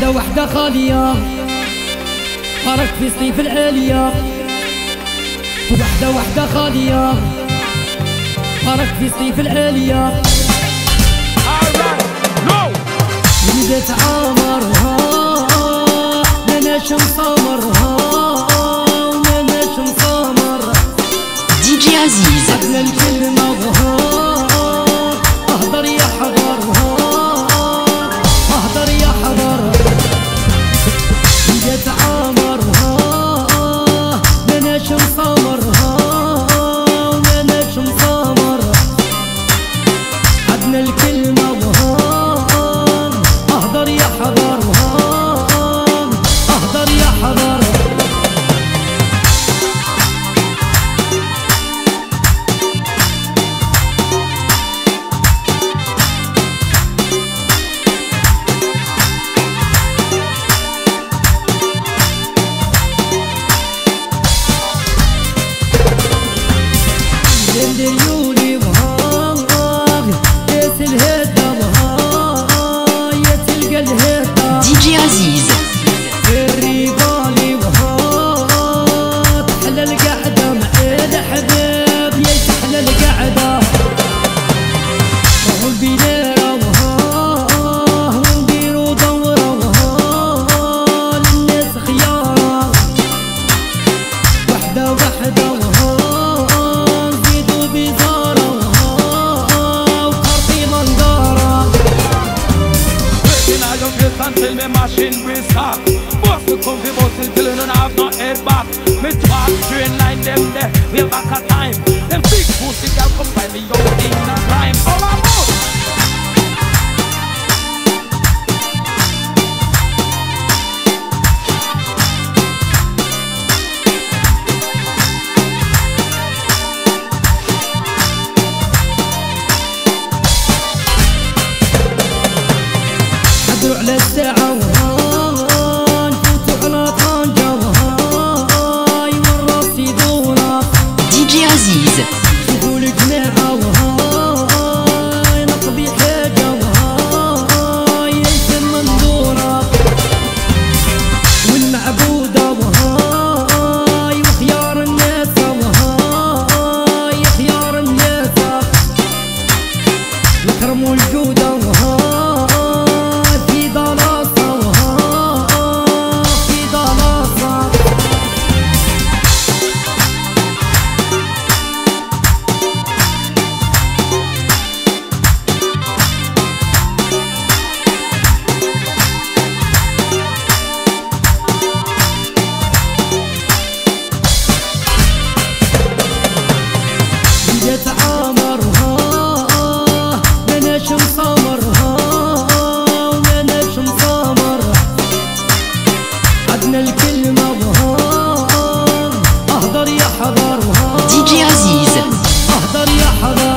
وحده وحده خالية خرجت في صيف العالية، وحده وحده خالية خرجت في صيف العالية. بدات عامرها ماناش نصامرها ماناش نصامر دي جي عزيز قبل الكلمة ظهار اهدر يا حضرها اهدر يا حضرها. بدات عامرها ماناش نصامرها ماناش نصامر عدنا الكلمة ظهار يا حضرهم اهدر يا حضر. دليولي وهاغ داس الهد دي جي عزيز الريبالي وهات تحلى القعدة مع الحباب يا تحلى القعدة وهم بنيرة وها ونديرو دورة وها للناس خيارة وحدة وحدة وها نزيدو بزارة وها وقرطي منظارة until my machine will stop. Bust the comfy bustle till you don't have no head back. Me talk train like them there, way back a time. Them big pussy girl come by me out in the crime. All I'm out. نروح على الساعة وها نفوتو على طنجة وها يورا سيدونا دي جي عزيز شوفوا الجماعة وها نقضي حاجة وها يلزم منظورة والمعبودة وها وخيار الناس وها يخيار الناس الكرم والجودة وها عامرها ماناش نصامرها ماناش نصامر عدنا الكلمة ظهار اهدر يا حضرها دي جي عزيز اهدر يا حضر.